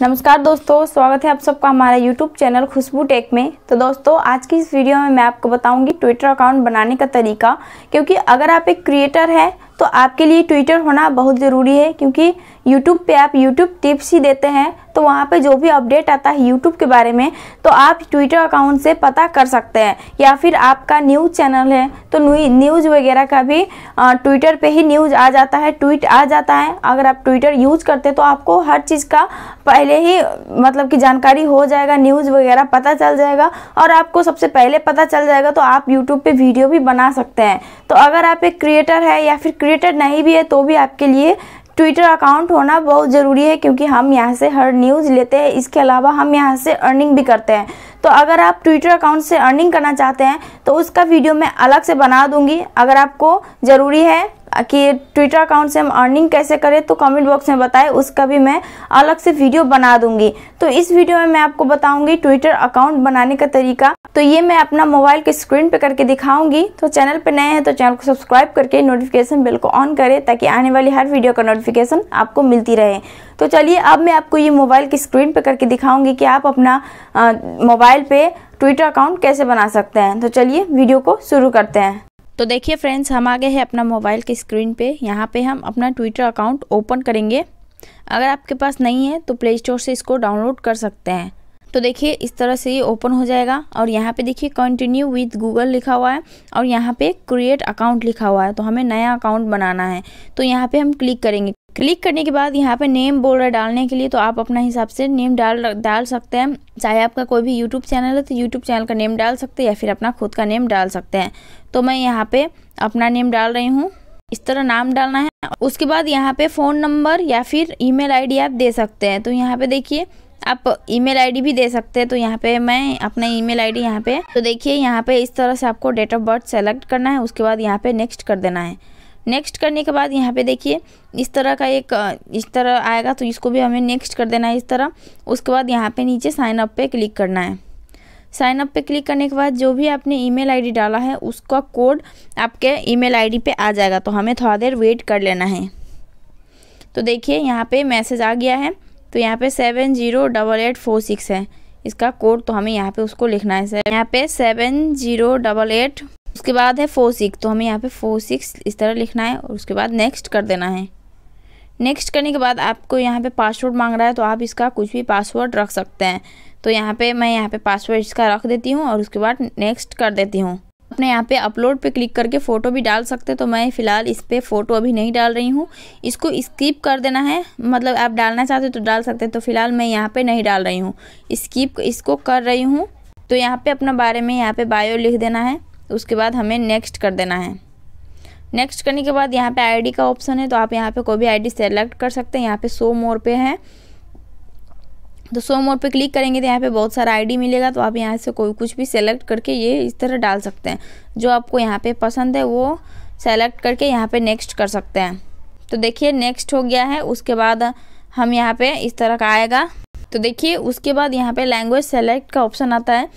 नमस्कार दोस्तों, स्वागत है आप सबका हमारे YouTube चैनल खुशबू टेक में। तो दोस्तों, आज की इस वीडियो में मैं आपको बताऊंगी ट्विटर अकाउंट बनाने का तरीका, क्योंकि अगर आप एक क्रिएटर हैं तो आपके लिए ट्विटर होना बहुत ज़रूरी है। क्योंकि YouTube पे आप YouTube टिप्स ही देते हैं, तो वहाँ पे जो भी अपडेट आता है YouTube के बारे में तो आप ट्विटर अकाउंट से पता कर सकते हैं। या फिर आपका न्यूज़ चैनल है तो न्यूज़ वगैरह का भी ट्विटर पे ही न्यूज़ आ जाता है, ट्वीट आ जाता है। अगर आप ट्विटर यूज़ करते तो आपको हर चीज़ का पहले ही मतलब कि जानकारी हो जाएगा, न्यूज़ वगैरह पता चल जाएगा और आपको सबसे पहले पता चल जाएगा, तो आप यूट्यूब पर वीडियो भी बना सकते हैं। तो अगर आप एक क्रिएटर है या फिर क्रिएटर नहीं भी है तो भी आपके लिए ट्विटर अकाउंट होना बहुत ज़रूरी है, क्योंकि हम यहाँ से हर न्यूज़ लेते हैं। इसके अलावा हम यहाँ से अर्निंग भी करते हैं। तो अगर आप ट्विटर अकाउंट से अर्निंग करना चाहते हैं तो उसका वीडियो मैं अलग से बना दूंगी। अगर आपको ज़रूरी है कि ट्विटर अकाउंट से हम अर्निंग कैसे करें तो कमेंट बॉक्स में बताएं, उसका भी मैं अलग से वीडियो बना दूंगी। तो इस वीडियो में मैं आपको बताऊंगी ट्विटर अकाउंट बनाने का तरीका। तो ये मैं अपना मोबाइल के स्क्रीन पे करके दिखाऊंगी। तो चैनल पे नए हैं तो चैनल को सब्सक्राइब करके नोटिफिकेशन बेल को ऑन करें, ताकि आने वाली हर वीडियो का नोटिफिकेशन आपको मिलती रहे। तो चलिए, अब मैं आपको ये मोबाइल की स्क्रीन पे करके दिखाऊंगी कि आप अपना मोबाइल पे ट्विटर अकाउंट कैसे बना सकते हैं। तो चलिए वीडियो को शुरू करते हैं। तो देखिए फ्रेंड्स, हम आ गए हैं अपना मोबाइल की स्क्रीन पे। यहाँ पे हम अपना ट्विटर अकाउंट ओपन करेंगे। अगर आपके पास नहीं है तो प्ले स्टोर से इसको डाउनलोड कर सकते हैं। तो देखिए इस तरह से ये ओपन हो जाएगा और यहाँ पे देखिए कंटिन्यू विद गूगल लिखा हुआ है और यहाँ पे क्रिएट अकाउंट लिखा हुआ है। तो हमें नया अकाउंट बनाना है तो यहाँ पे हम क्लिक करेंगे। क्लिक करने के बाद यहाँ पे नेम बोल रहा है डालने के लिए, तो आप अपना हिसाब से नेम डाल सकते हैं। चाहे आपका कोई भी यूट्यूब चैनल है तो यूट्यूब चैनल का नेम डाल सकते हैं या फिर अपना खुद का नेम डाल सकते हैं। तो मैं यहाँ पे अपना नेम डाल रही हूँ। इस तरह नाम डालना है। उसके बाद यहाँ पे फ़ोन नंबर या फिर ईमेल आईडी आप दे सकते हैं। तो यहाँ पे देखिए आप ईमेल आईडी भी दे सकते हैं। तो यहाँ पे मैं अपना ईमेल आईडी यहाँ पे, तो देखिए यहाँ पे इस तरह से आपको डेट ऑफ बर्थ सेलेक्ट करना है। उसके बाद यहाँ पे नेक्स्ट कर देना है। नेक्स्ट करने के बाद यहाँ पे देखिए इस तरह का एक इस तरह आएगा, तो इसको भी हमें नेक्स्ट कर देना है इस तरह। उसके बाद यहाँ पे नीचे साइन अप पे क्लिक करना है। साइन अप पे क्लिक करने के बाद जो भी आपने ईमेल आईडी डाला है उसका कोड आपके ईमेल आईडी पे आ जाएगा। तो हमें थोड़ा देर वेट कर लेना है। तो देखिए यहाँ पर मैसेज आ गया है। तो यहाँ पे 708846 है इसका कोड, तो हमें यहाँ पे उसको लिखना है। सर यहाँ पे 7088, उसके बाद है 46, तो हमें यहाँ पे 46 इस तरह लिखना है और उसके बाद नेक्स्ट कर देना है। नेक्स्ट करने के बाद आपको यहाँ पे पासवर्ड मांग रहा है, तो आप इसका कुछ भी पासवर्ड रख सकते हैं। तो यहाँ पे मैं यहाँ पे पासवर्ड इसका रख देती हूँ और उसके बाद नेक्स्ट कर देती हूँ। अपने यहाँ पे अपलोड पे क्लिक करके फ़ोटो भी डाल सकते हैं। तो मैं फ़िलहाल इस पे फ़ोटो अभी नहीं डाल रही हूँ, इसको स्किप कर देना है। मतलब आप डालना चाहते हो तो डाल सकते हैं। तो फ़िलहाल मैं यहाँ पे नहीं डाल रही हूँ, स्किप इसको कर रही हूँ। तो यहाँ पे अपना बारे में यहाँ पे बायो लिख देना है। उसके बाद हमें नेक्स्ट कर देना है। नेक्स्ट करने के बाद यहाँ पर आई डी का ऑप्शन है, तो आप यहाँ पर कोई भी आई डी सेलेक्ट कर सकते हैं। यहाँ पर 100 मोर पे है, तो 100 मोर पे क्लिक करेंगे तो यहाँ पे बहुत सारा आईडी मिलेगा। तो आप यहाँ से कोई कुछ भी सेलेक्ट करके ये इस तरह डाल सकते हैं, जो आपको यहाँ पे पसंद है वो सेलेक्ट करके यहाँ पे नेक्स्ट कर सकते हैं। तो देखिए नेक्स्ट हो गया है। उसके बाद हम यहाँ पे इस तरह का आएगा। तो देखिए उसके बाद यहाँ पे लैंग्वेज सेलेक्ट का ऑप्शन आता है,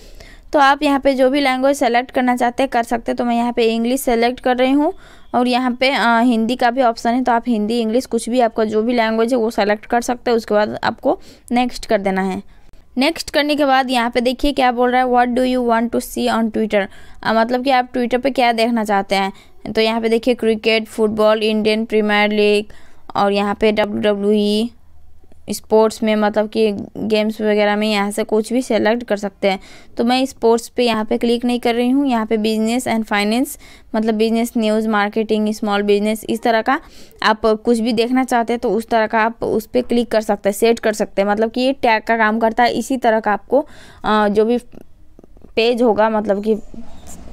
तो आप यहाँ पे जो भी लैंग्वेज सेलेक्ट करना चाहते हैं कर सकते हैं। तो मैं यहाँ पे इंग्लिश सेलेक्ट कर रही हूँ और यहाँ पे हिंदी का भी ऑप्शन है, तो आप हिंदी इंग्लिश कुछ भी आपका जो भी लैंग्वेज है वो सेलेक्ट कर सकते हैं। उसके बाद आपको नेक्स्ट कर देना है। नेक्स्ट करने के बाद यहाँ पे देखिए क्या बोल रहा है, what do you want to see on Twitter, मतलब कि आप ट्विटर पर क्या देखना चाहते हैं। तो यहाँ पर देखिए cricket, football, Indian premiere league और यहाँ पर WWE, स्पोर्ट्स में मतलब कि गेम्स वगैरह में यहाँ से कुछ भी सेलेक्ट कर सकते हैं। तो मैं स्पोर्ट्स पे यहाँ पे क्लिक नहीं कर रही हूँ। यहाँ पे बिजनेस एंड फाइनेंस, मतलब business news, marketing, small business, इस तरह का आप कुछ भी देखना चाहते हैं तो उस तरह का आप उस पर क्लिक कर सकते हैं, सेट कर सकते हैं। मतलब कि ये टैग का काम करता है। इसी तरह का आपको जो भी पेज होगा, मतलब कि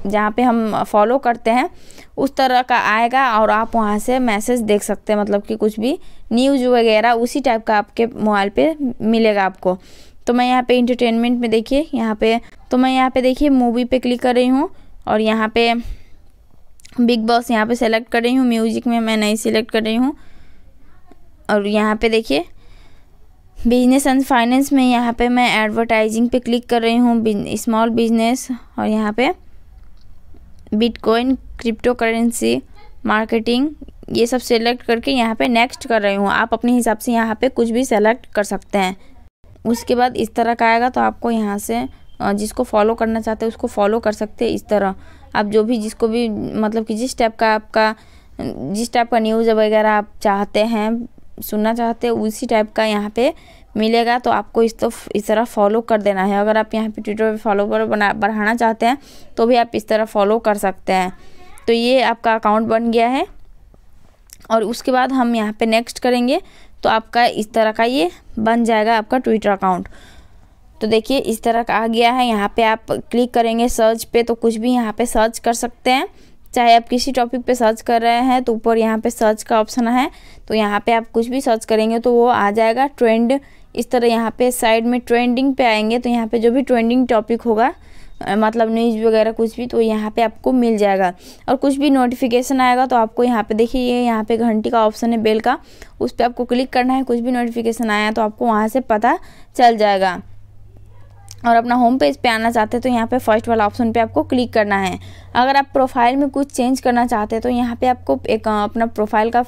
जहाँ पे हम फॉलो करते हैं उस तरह का आएगा और आप वहाँ से मैसेज देख सकते हैं। मतलब कि कुछ भी न्यूज़ वगैरह उसी टाइप का आपके मोबाइल पे मिलेगा आपको। तो मैं यहाँ पे इंटरटेनमेंट में देखिए यहाँ पे, तो मैं यहाँ पे देखिए मूवी पे क्लिक कर रही हूँ और यहाँ पे बिग बॉस यहाँ पे सेलेक्ट कर रही हूँ। म्यूज़िक में मैं नहीं सिलेक्ट कर रही हूँ और यहाँ पर देखिए बिजनेस एंड फाइनेंस में यहाँ पर मैं एडवर्टाइजिंग पे क्लिक कर रही हूँ, स्मॉल बिजनेस और यहाँ पर बिटकॉइन, क्रिप्टो करेंसी, मार्केटिंग, ये सब सेलेक्ट करके यहाँ पे नेक्स्ट कर रही हूँ। आप अपने हिसाब से यहाँ पे कुछ भी सेलेक्ट कर सकते हैं। उसके बाद इस तरह का आएगा तो आपको यहाँ से जिसको फॉलो करना चाहते हैं उसको फॉलो कर सकते हैं। इस तरह आप जो भी जिसको भी मतलब कि जिस टाइप का आपका जिस टाइप का न्यूज़ वगैरह आप चाहते हैं सुनना चाहते हैं उसी टाइप का यहाँ पे मिलेगा, तो आपको इस तरह फॉलो कर देना है। अगर आप यहाँ पे ट्विटर पे फॉलोवर बढ़ाना चाहते हैं तो भी आप इस तरह फॉलो कर सकते हैं। तो ये आपका अकाउंट बन गया है और उसके बाद हम यहाँ पे नेक्स्ट करेंगे तो आपका इस तरह का ये बन जाएगा आपका ट्विटर अकाउंट। तो देखिए इस तरह का आ गया है। यहाँ पे आप क्लिक करेंगे सर्च पे तो कुछ भी यहाँ पे सर्च कर सकते हैं। चाहे आप किसी टॉपिक पे सर्च कर रहे हैं तो ऊपर यहाँ पे सर्च का ऑप्शन है, तो यहाँ पे आप कुछ भी सर्च करेंगे तो वो आ जाएगा। ट्रेंड इस तरह यहाँ पे साइड में ट्रेंडिंग पे आएंगे तो यहाँ पे जो भी ट्रेंडिंग टॉपिक होगा मतलब न्यूज़ वगैरह कुछ भी तो यहाँ पे आपको मिल जाएगा। और कुछ भी नोटिफिकेशन आएगा तो आपको यहाँ पे देखिए ये यहाँ पे घंटी का ऑप्शन है बेल का, उस पर आपको क्लिक करना है। कुछ भी नोटिफिकेशन आया तो आपको वहाँ से पता चल जाएगा। और अपना होम पेज पे आना चाहते हैं तो यहाँ पे फर्स्ट वाला ऑप्शन पे आपको क्लिक करना है। अगर आप प्रोफाइल में कुछ चेंज करना चाहते हैं तो यहाँ पे आपको एक अपना प्रोफाइल का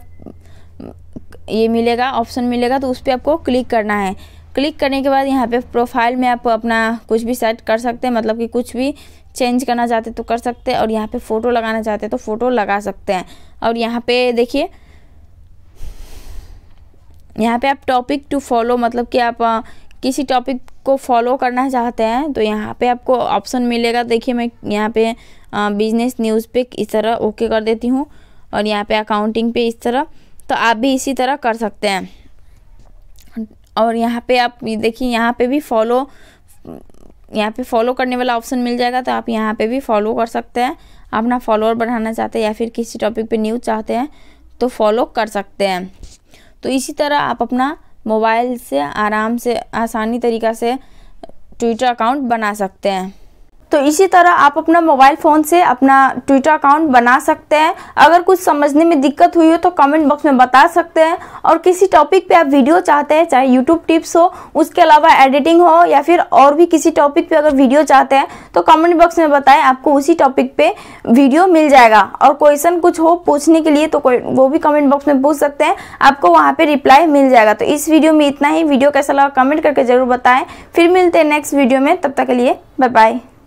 ये मिलेगा ऑप्शन मिलेगा, तो उस पर आपको क्लिक करना है। क्लिक करने के बाद यहाँ पे प्रोफाइल में आप अपना कुछ भी सेट कर सकते हैं, मतलब कि कुछ भी चेंज करना चाहते तो कर सकते हैं। और यहाँ पे फ़ोटो लगाना चाहते तो फ़ोटो लगा सकते हैं। और यहाँ पे देखिए यहाँ पे आप टॉपिक टू फॉलो मतलब कि आप किसी टॉपिक को फॉलो करना चाहते हैं तो यहाँ पे आपको ऑप्शन मिलेगा। देखिए मैं यहाँ पे बिजनेस न्यूज़ पे इस तरह ओके कर देती हूँ और यहाँ पे अकाउंटिंग पे इस तरह, तो आप भी इसी तरह कर सकते हैं। और यहाँ पे आप देखिए यहाँ पे भी फॉलो यहाँ पे फॉलो करने वाला ऑप्शन मिल जाएगा, तो आप यहाँ पे भी फॉलो कर सकते हैं। अपना फॉलोअर बढ़ाना चाहते हैं या फिर किसी टॉपिक पे न्यूज़ चाहते हैं तो फॉलो कर सकते हैं। तो इसी तरह आप अपना मोबाइल से आराम से आसानी तरीक़ा से ट्विटर अकाउंट बना सकते हैं। तो इसी तरह आप अपना मोबाइल फ़ोन से अपना ट्विटर अकाउंट बना सकते हैं। अगर कुछ समझने में दिक्कत हुई हो तो कमेंट बॉक्स में बता सकते हैं। और किसी टॉपिक पे आप वीडियो चाहते हैं, चाहे यूट्यूब टिप्स हो, उसके अलावा एडिटिंग हो या फिर और भी किसी टॉपिक पे अगर वीडियो चाहते हैं तो कमेंट बॉक्स में बताएं, आपको उसी टॉपिक पे वीडियो मिल जाएगा। और क्वेश्चन कुछ हो पूछने के लिए तो वो भी कमेंट बॉक्स में पूछ सकते हैं, आपको वहाँ पर रिप्लाई मिल जाएगा। तो इस वीडियो में इतना ही। वीडियो कैसा लगा कमेंट करके ज़रूर बताएँ। फिर मिलते हैं नेक्स्ट वीडियो में, तब तक के लिए बाय बाय।